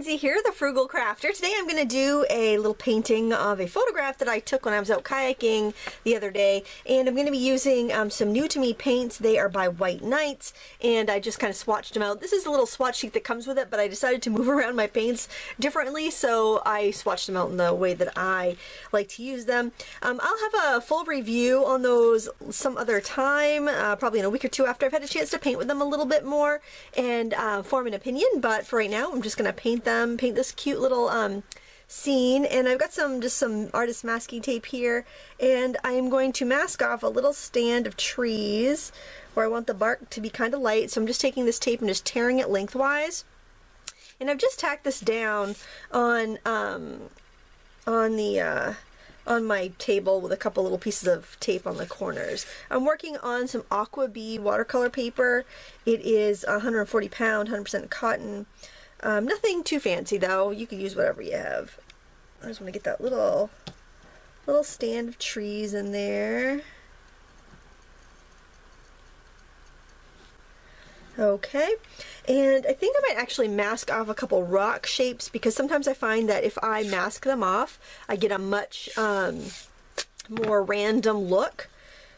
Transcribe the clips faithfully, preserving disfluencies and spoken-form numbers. Lindsay here, the Frugal Crafter. Today I'm going to do a little painting of a photograph that I took when I was out kayaking the other day, and I'm going to be using um, some new to me paints. They are by White Nights, and I just kind of swatched them out. This is a little swatch sheet that comes with it, but I decided to move around my paints differently, so I swatched them out in the way that I like to use them. Um, I'll have a full review on those some other time, uh, probably in a week or two after I've had a chance to paint with them a little bit more and uh, form an opinion, but for right now I'm just going to paint them, paint this cute little um, scene, and I've got some, just some artist masking tape here, and I'm going to mask off a little stand of trees where I want the bark to be kind of light, so I'm just taking this tape and just tearing it lengthwise, and I've just tacked this down on, um, on the, uh, on my table with a couple little pieces of tape on the corners. I'm working on some Aqua Bee watercolor paper. It is one hundred forty pound, one hundred percent cotton. Um, nothing too fancy though. You can use whatever you have. I just want to get that little little stand of trees in there. Okay, and I think I might actually mask off a couple rock shapes, because sometimes I find that if I mask them off, I get a much um, more random look.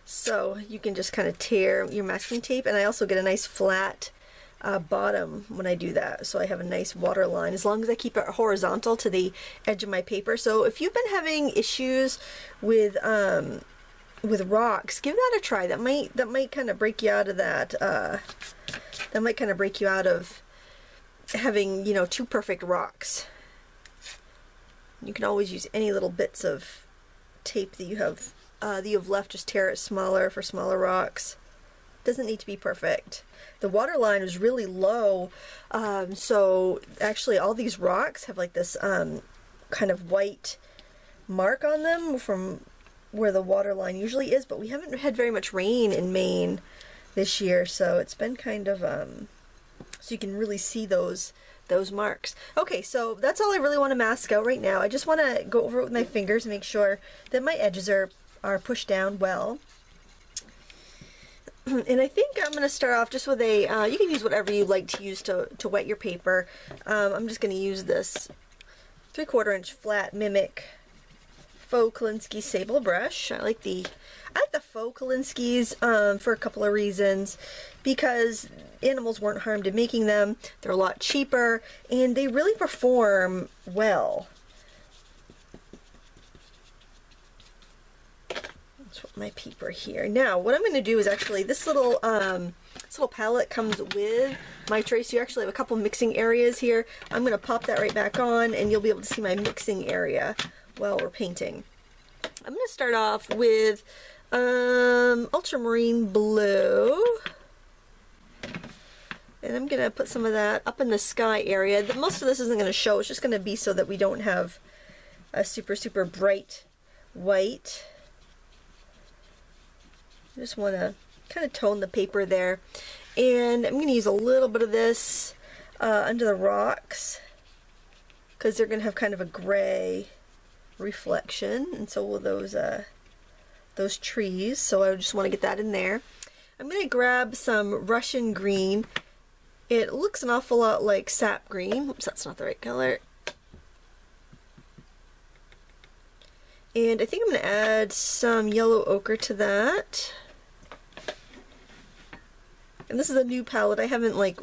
So you can just kind of tear your masking tape, and I also get a nice flat uh, bottom when I do that, so I have a nice water line, as long as I keep it horizontal to the edge of my paper. So if you've been having issues with um, with rocks, give that a try. That might that might kind of break you out of that. Uh, That might kind of break you out of having, you know, two perfect rocks. You can always use any little bits of tape that you have uh, that you've left. Just tear it smaller for smaller rocks. Doesn't need to be perfect. The water line is really low, um, so actually all these rocks have like this um, kind of white mark on them from where the water line usually is. But we haven't had very much rain in Maine this year, so it's been kind of um so you can really see those those marks. Okay, so that's all I really want to mask out right now. I just want to go over it with my fingers and make sure that my edges are are pushed down well. And I think I'm going to start off just with a uh, you can use whatever you like to use to to wet your paper. um, I'm just going to use this three quarter inch flat mimic Faux-Kalinsky sable brush. I like the I like the Faux-Kalinskys um, for a couple of reasons, because animals weren't harmed in making them. They're a lot cheaper, and they really perform well. That's what my paper here. Now, what I'm going to do is actually this little um, this little palette comes with my trace. You actually have a couple mixing areas here. I'm going to pop that right back on, and you'll be able to see my mixing area while we're painting. I'm going to start off with um, ultramarine blue, and I'm going to put some of that up in the sky area. Most of this isn't going to show, it's just going to be so that we don't have a super super bright white. I just want to kind of tone the paper there, and I'm going to use a little bit of this uh, under the rocks, because they're going to have kind of a gray reflection, and so will those uh, those trees, so I just want to get that in there. I'm going to grab some Russian green. It looks an awful lot like sap green. Oops, that's not the right color. And I think I'm going to add some yellow ochre to that. And this is a new palette. I haven't like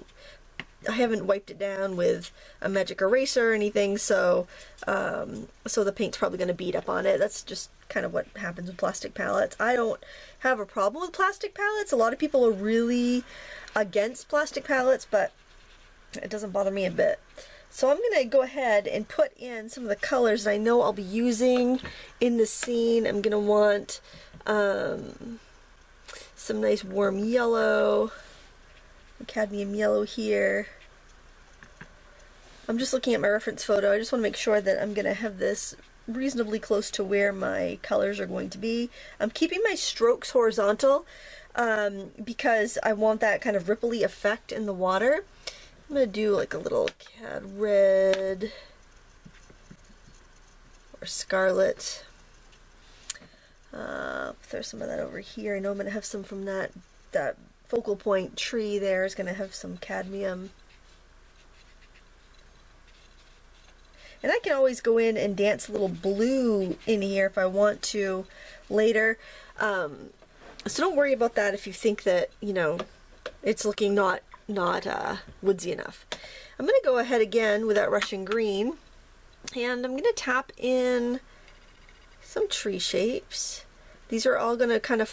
I haven't wiped it down with a magic eraser or anything, so um, so the paint's probably going to bead up on it. That's just kind of what happens with plastic palettes. I don't have a problem with plastic palettes. A lot of people are really against plastic palettes, but it doesn't bother me a bit. So I'm going to go ahead and put in some of the colors that I know I'll be using in the scene. I'm going to want um, some nice warm yellow. Cadmium yellow here. I'm just looking at my reference photo. I just want to make sure that I'm going to have this reasonably close to where my colors are going to be. I'm keeping my strokes horizontal um, because I want that kind of ripply effect in the water. I'm going to do like a little cad red or scarlet. Uh, throw some of that over here. I know I'm going to have some from that that focal point tree there is going to have some cadmium. And I can always go in and dance a little blue in here if I want to later. Um, so don't worry about that if you think that, you know, it's looking not, not uh, woodsy enough. I'm going to go ahead again with that Russian green, and I'm going to tap in some tree shapes. These are all going to kind of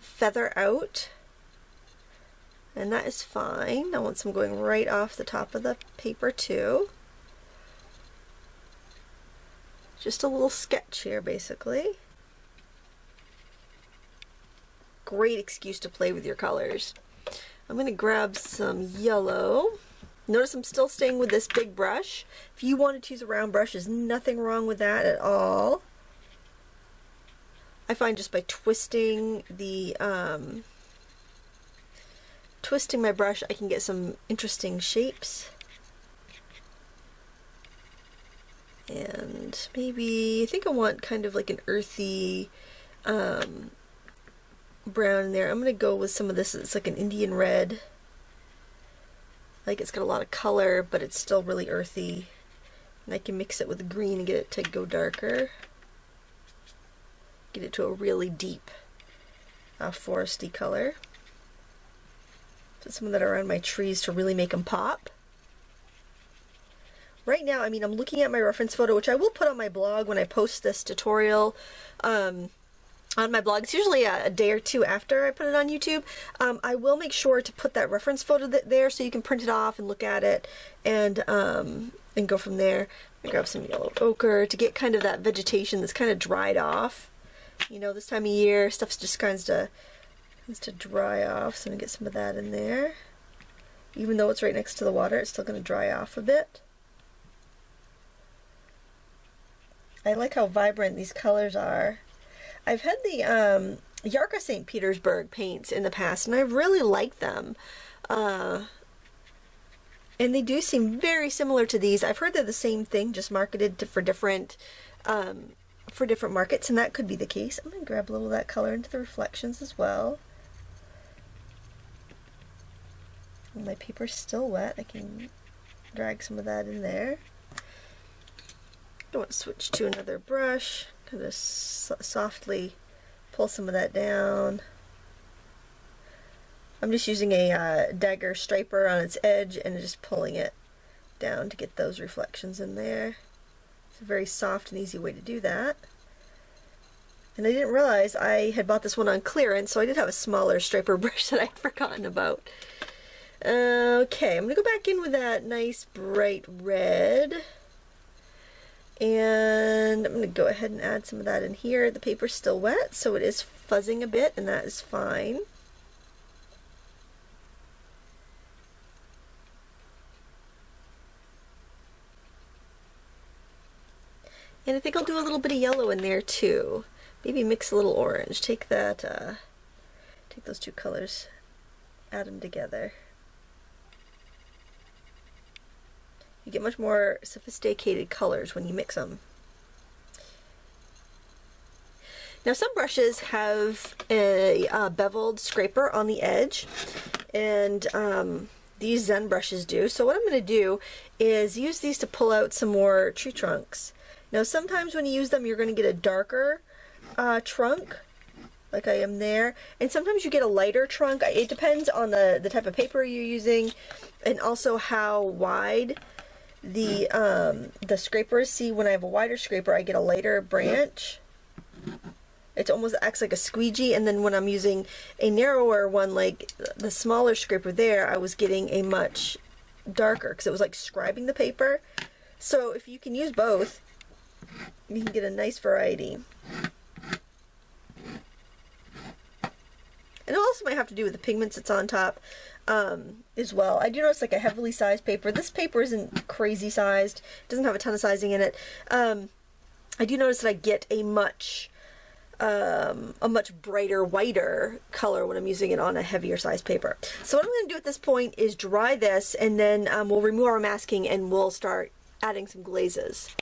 feather out, and that is fine. I want some going right off the top of the paper too. Just a little sketch here, basically. Great excuse to play with your colors. I'm going to grab some yellow. Notice I'm still staying with this big brush. If you wanted to use a round brush, there's nothing wrong with that at all. I find just by twisting the um, twisting my brush, I can get some interesting shapes. And maybe, I think I want kind of like an earthy um, brown in there. I'm going to go with some of this. It's like an Indian red. Like, it's got a lot of color, but it's still really earthy. And I can mix it with the green and get it to go darker. Get it to a really deep uh, foresty color. Put some of that around my trees to really make them pop. Right now, I mean, I'm looking at my reference photo, which I will put on my blog when I post this tutorial. Um, on my blog. It's usually a, a day or two after I put it on YouTube. Um, I will make sure to put that reference photo th there so you can print it off and look at it and um, and go from there. I grab some yellow ochre to get kind of that vegetation that's kind of dried off. You know, this time of year, stuff's just kinds to, kinds to dry off, so I'm going to get some of that in there. Even though it's right next to the water, it's still going to dry off a bit. I like how vibrant these colors are. I've had the um, Yarka Saint Petersburg paints in the past, and I really liked them. Uh, and they do seem very similar to these. I've heard they're the same thing, just marketed to, for different um, for different markets, and that could be the case. I'm going to grab a little of that color into the reflections as well. And my paper's still wet. I can drag some of that in there. I want to switch to another brush. Kind of so softly pull some of that down. I'm just using a uh, dagger striper on its edge and just pulling it down to get those reflections in there. It's a very soft and easy way to do that. And I didn't realize I had bought this one on clearance, so I did have a smaller striper brush that I had forgotten about. Uh, okay, I'm going to go back in with that nice bright red. And I'm going to go ahead and add some of that in here. The paper's still wet, so it is fuzzing a bit, and that is fine. And I think I'll do a little bit of yellow in there too. Maybe mix a little orange. Take that, uh, take those two colors, add them together. You get much more sophisticated colors when you mix them. Now, some brushes have a, a beveled scraper on the edge, and um, these Zen brushes do. So what I'm going to do is use these to pull out some more tree trunks. Now, sometimes when you use them, you're going to get a darker uh, trunk, like I am there, and sometimes you get a lighter trunk. It depends on the, the type of paper you're using, and also how wide the um, the scraper is. See, when I have a wider scraper, I get a lighter branch. It almost acts like a squeegee. And then when I'm using a narrower one, like the smaller scraper there, I was getting a much darker, because it was like scribing the paper. So if you can use both, you can get a nice variety. And it also might have to do with the pigments that's on top um, as well. I do notice like a heavily sized paper. This paper isn't crazy sized. It doesn't have a ton of sizing in it. Um, I do notice that I get a much, um, a much brighter, whiter color when I'm using it on a heavier sized paper. So what I'm going to do at this point is dry this, and then um, we'll remove our masking and we'll start adding some glazes.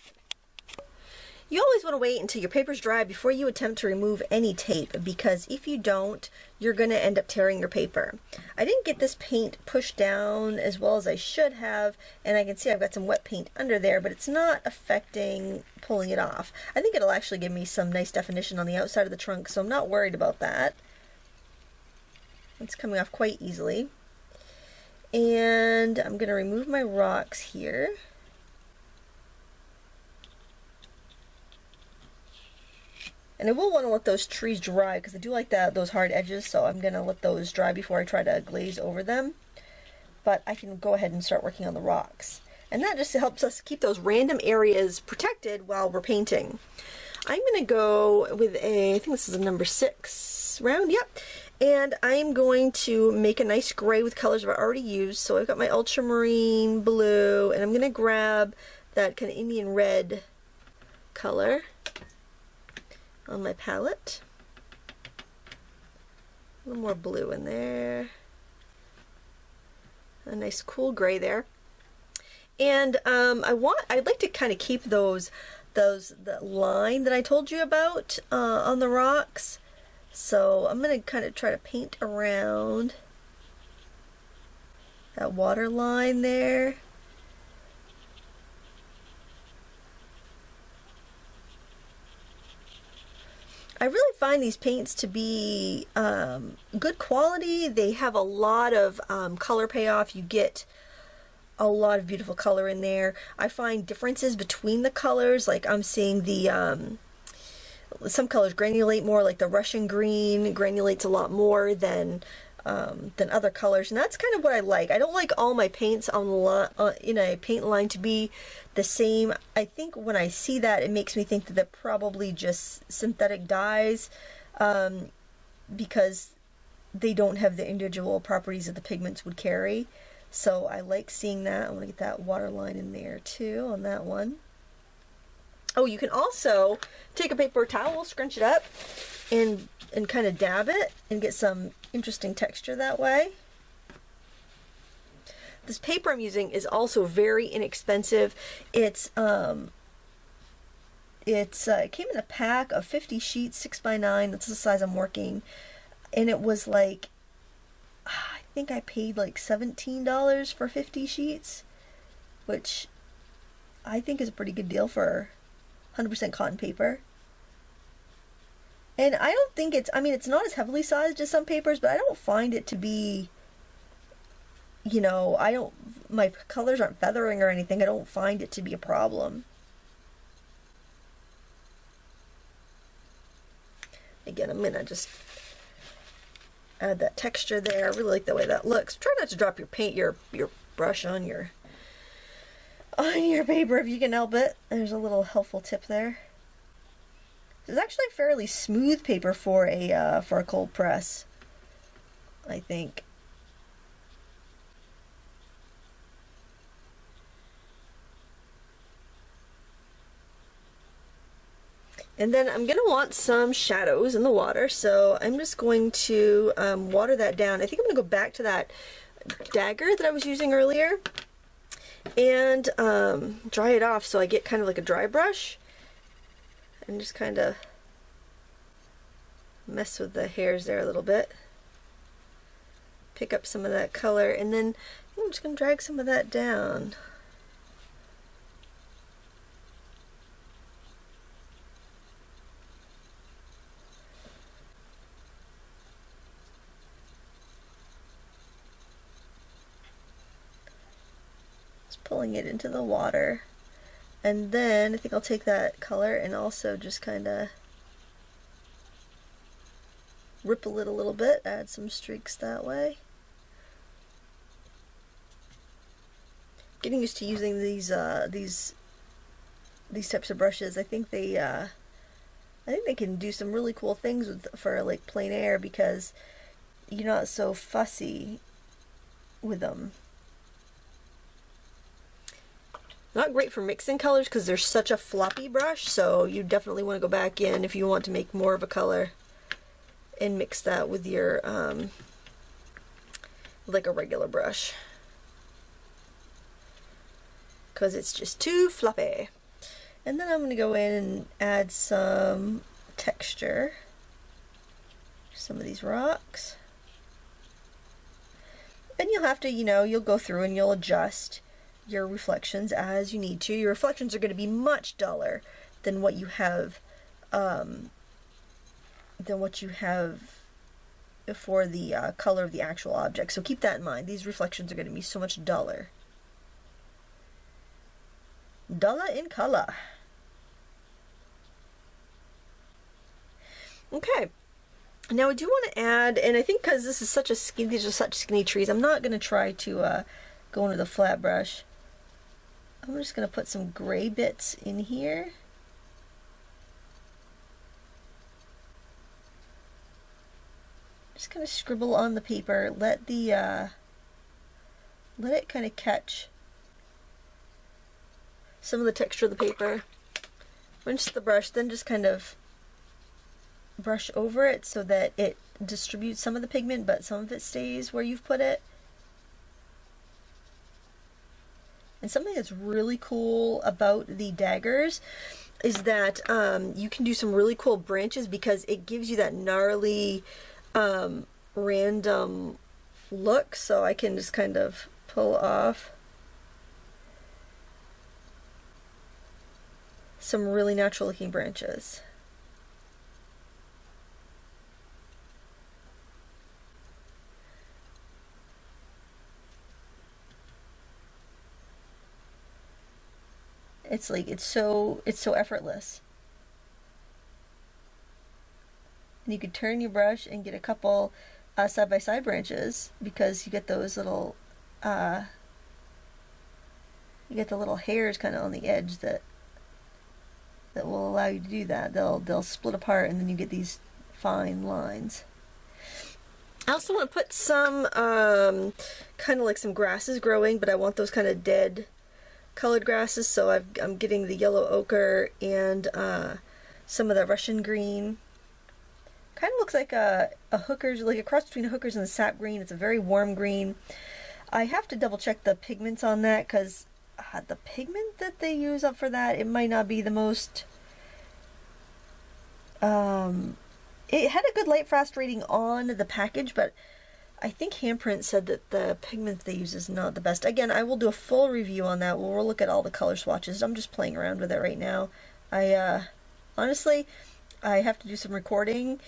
You always want to wait until your paper's dry before you attempt to remove any tape, because if you don't, you're going to end up tearing your paper. I didn't get this paint pushed down as well as I should have, and I can see I've got some wet paint under there, but it's not affecting pulling it off. I think it'll actually give me some nice definition on the outside of the trunk, so I'm not worried about that. It's coming off quite easily. And I'm going to remove my rocks here. And I will want to let those trees dry because I do like that, those hard edges, so I'm going to let those dry before I try to glaze over them. But I can go ahead and start working on the rocks. And that just helps us keep those random areas protected while we're painting. I'm going to go with a, I think this is a number six round, yep. And I'm going to make a nice gray with colors I've already used. So I've got my ultramarine blue, and I'm going to grab that kind of Indian red color on my palette. A little more blue in there. A nice cool gray there. And um, I want, I'd like to kind of keep those, those, that line that I told you about uh, on the rocks. So I'm going to kind of try to paint around that water line there. I really find these paints to be um, good quality. They have a lot of um, color payoff. You get a lot of beautiful color in there. I find differences between the colors. Like I'm seeing the, um, some colors granulate more, like the Russian green granulates a lot more than um, than other colors. And that's kind of what I like. I don't like all my paints on uh, in a paint line to be the same. I think when I see that, it makes me think that they're probably just synthetic dyes um, because they don't have the individual properties that the pigments would carry. So I like seeing that. I want to get that water line in there too on that one. Oh, you can also take a paper towel, scrunch it up, and and kind of dab it and get some interesting texture that way. This paper I'm using is also very inexpensive. It's um, it's uh, it came in a pack of fifty sheets, six by nine. That's the size I'm working, and it was like I think I paid like seventeen dollars for fifty sheets, which I think is a pretty good deal for one hundred percent cotton paper. And I don't think it's, I mean, it's not as heavily sized as some papers, but I don't find it to be, you know, I don't, my colors aren't feathering or anything. I don't find it to be a problem. Again, I'm gonna just add that texture there. I really like the way that looks. Try not to drop your paint, your, your brush on your on your paper if you can help it. There's a little helpful tip there. It's actually fairly smooth paper for a uh, for a cold press, I think. And then I'm gonna want some shadows in the water, so I'm just going to um, water that down. I think I'm gonna go back to that dagger that I was using earlier and um, dry it off, so I get kind of like a dry brush and just kind of mess with the hairs there a little bit, pick up some of that color, and then I'm just going to drag some of that down. Pulling it into the water, and then I think I'll take that color and also just kind of ripple it a little bit, add some streaks that way. Getting used to using these uh, these these types of brushes. I think they uh, I think they can do some really cool things with, for like plein air, because you're not so fussy with them. Not great for mixing colors because they're such a floppy brush, so you definitely want to go back in if you want to make more of a color and mix that with your um, like a regular brush, because it's just too floppy. And then I'm going to go in and add some texture to some of these rocks. And you'll have to, you know, you'll go through and you'll adjust your reflections as you need to. Your reflections are going to be much duller than what you have, um, than what you have for the uh, color of the actual object. So keep that in mind. These reflections are going to be so much duller. Duller in color. Okay. Now I do want to add, and I think because this is such a skinny, these are such skinny trees, I'm not going to try to uh, go into the flat brush. I'm just going to put some gray bits in here. Just kind of scribble on the paper. Let the uh, let it kind of catch some of the texture of the paper. Rinse the brush, then just kind of brush over it so that it distributes some of the pigment, but some of it stays where you've put it. And something that's really cool about the daggers is that um, you can do some really cool branches because it gives you that gnarly um, random look. So I can just kind of pull off some really natural looking branches. It's like, it's so, it's so effortless. And you could turn your brush and get a couple uh, side-by-side branches because you get those little, uh, you get the little hairs kind of on the edge that, that will allow you to do that. They'll, they'll split apart and then you get these fine lines. I also want to put some, um, kind of like some grasses growing, but I want those kind of dead colored grasses, so I've, I'm getting the yellow ochre and uh, some of the Russian green. Kind of looks like a, a hooker's, like a cross between a hooker's and a sap green. It's a very warm green. I have to double check the pigments on that because uh, the pigment that they use up for that, it might not be the most, um, it had a good light frost rating on the package, but I think Handprint said that the pigment they use is not the best. Again, I will do a full review on that. We'll, we'll look at all the color swatches. I'm just playing around with it right now. I uh, honestly, I have to do some recording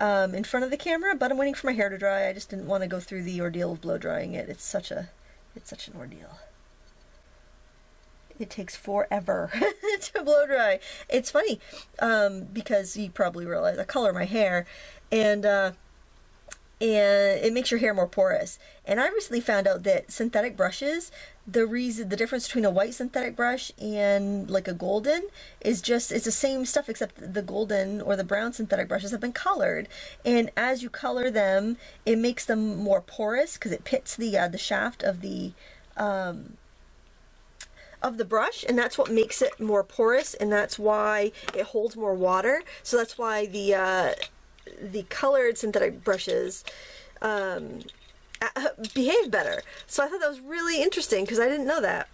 um, in front of the camera, but I'm waiting for my hair to dry. I just didn't want to go through the ordeal of blow drying it. It's such a, it's such an ordeal. It takes forever to blow dry. It's funny um, because you probably realize I color my hair, and uh, and it makes your hair more porous. And I recently found out that synthetic brushes, the reason, the difference between a white synthetic brush and like a golden is just, it's the same stuff, except the golden or the brown synthetic brushes have been colored. And as you color them, it makes them more porous because it pits the uh, the shaft of the um, of the brush, and that's what makes it more porous, and that's why it holds more water. So that's why the uh, the colored synthetic brushes um, behave better. So I thought that was really interesting because I didn't know that.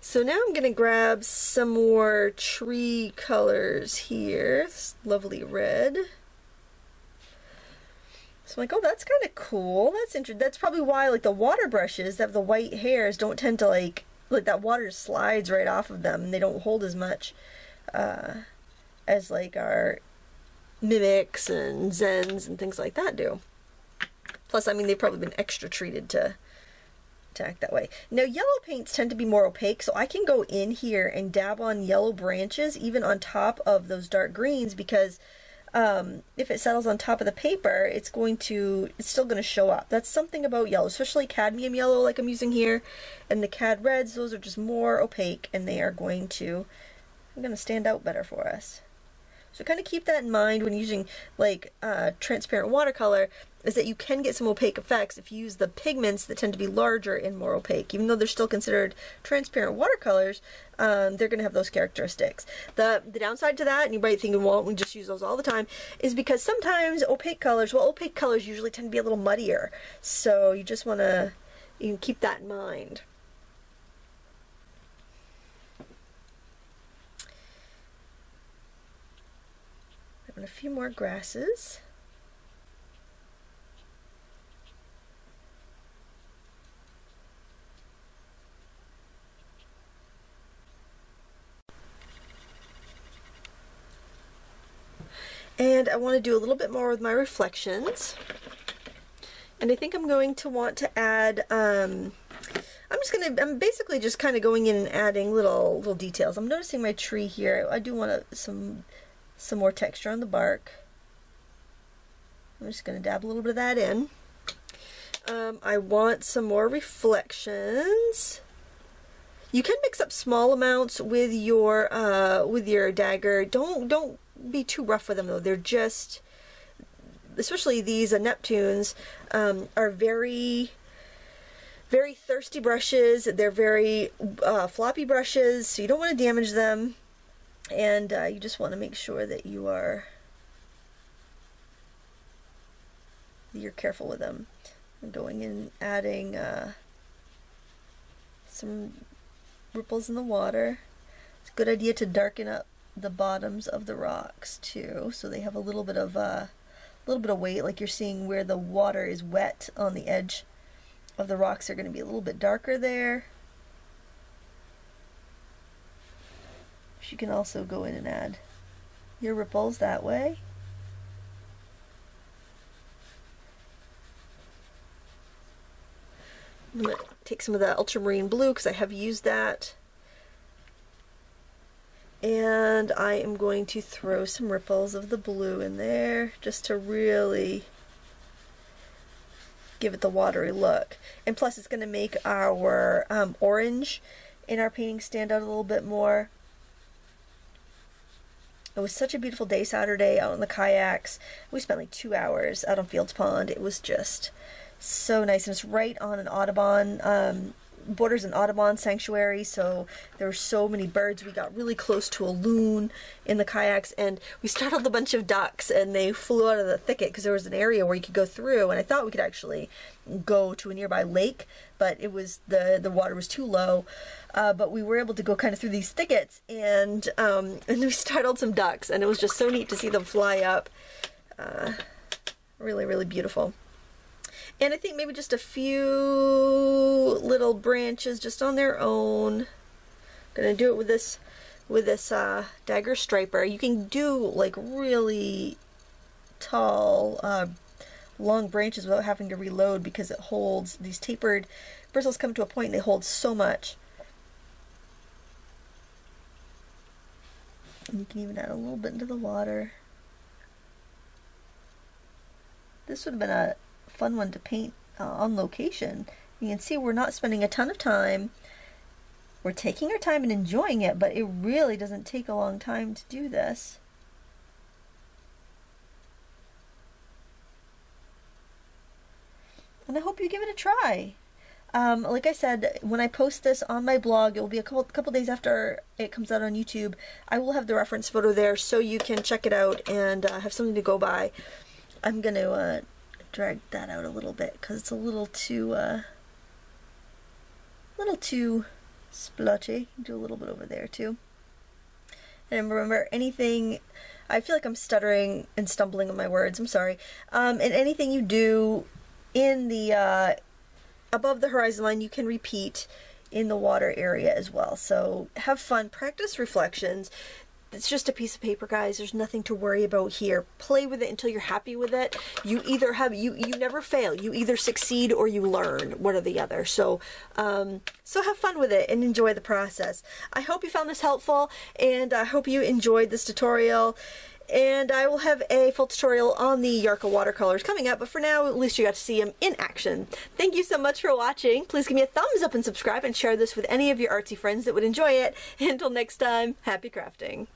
So now I'm going to grab some more tree colors here. This lovely red. So I'm like, oh, that's kind of cool. That's interesting. That's probably why, like, the water brushes that have the white hairs don't tend to, like, like that water slides right off of them. And they don't hold as much uh, as, like, our Mimics and Zens and things like that do. Plus, I mean, they've probably been extra treated to, to act that way. Now, yellow paints tend to be more opaque, so I can go in here and dab on yellow branches, even on top of those dark greens, because um, if it settles on top of the paper, it's going to, it's still going to show up. That's something about yellow, especially cadmium yellow, like I'm using here, and the cad reds. Those are just more opaque, and they are going to, I'm going to stand out better for us. So kind of keep that in mind when using like uh, transparent watercolor, is that you can get some opaque effects if you use the pigments that tend to be larger and more opaque. Even though they're still considered transparent watercolors, um, they're going to have those characteristics. The, the downside to that, and you might think, well, we just use those all the time, is because sometimes opaque colors, well, opaque colors usually tend to be a little muddier. So you just want to you can keep that in mind. a few more grasses. And I want to do a little bit more with my reflections. And I think I'm going to want to add, um, I'm just going to, I'm basically just kind of going in and adding little little details. I'm noticing my tree here. I do want a, some, some more texture on the bark. I'm just going to dab a little bit of that in. Um, I want some more reflections. You can mix up small amounts with your, uh, with your dagger. Don't, don't be too rough with them though. They're just, especially these uh, Neptunes, um, are very, very thirsty brushes. They're very uh, floppy brushes, so you don't want to damage them. And uh, you just want to make sure that you are, you're careful with them. I'm going in adding uh, some ripples in the water. It's a good idea to darken up the bottoms of the rocks too, so they have a little bit of a uh, little bit of weight. Like you're seeing where the water is wet on the edge of the rocks are going to be a little bit darker there. You can also go in and add your ripples that way. I'm going to take some of the ultramarine blue because I have used that. And I am going to throw some ripples of the blue in there just to really give it the watery look. And plus it's going to make our um, orange in our painting stand out a little bit more. It was such a beautiful day Saturday out on the kayaks. We spent like two hours out on Fields Pond. It was just so nice, and it's right on an Audubon, um, borders an Audubon sanctuary, so there were so many birds. We got really close to a loon in the kayaks, and we startled a bunch of ducks, and they flew out of the thicket because there was an area where you could go through, and I thought we could actually go to a nearby lake, but it was the the water was too low, uh, but we were able to go kind of through these thickets, and um, and we startled some ducks, and it was just so neat to see them fly up. Uh, really, really beautiful. And I think maybe just a few little branches just on their own. I'm gonna do it with this with this uh, dagger striper. You can do like really tall, uh, long branches without having to reload because it holds, these tapered bristles come to a point and they hold so much. And you can even add a little bit into the water. This would have been a fun one to paint uh, on location. You can see we're not spending a ton of time. We're taking our time and enjoying it, but it really doesn't take a long time to do this. And I hope you give it a try. Um, like I said, when I post this on my blog, it will be a couple, couple days after it comes out on YouTube. I will have the reference photo there so you can check it out and uh, have something to go by. I'm going to uh, drag that out a little bit because it's a little too uh, little too splotchy. Do a little bit over there too. And remember, anything, I feel like I'm stuttering and stumbling on my words, I'm sorry. Um, and anything you do in the uh, above the horizon line, you can repeat in the water area as well. So have fun, practice reflections. It's just a piece of paper, guys. There's nothing to worry about here. Play with it until you're happy with it. You either have, you, you never fail. You either succeed or you learn, one or the other. So, um, so have fun with it and enjoy the process. I hope you found this helpful, and I hope you enjoyed this tutorial. And I will have a full tutorial on the Yarka watercolors coming up, but for now, at least you got to see them in action. Thank you so much for watching. Please give me a thumbs up and subscribe and share this with any of your artsy friends that would enjoy it. Until next time, happy crafting.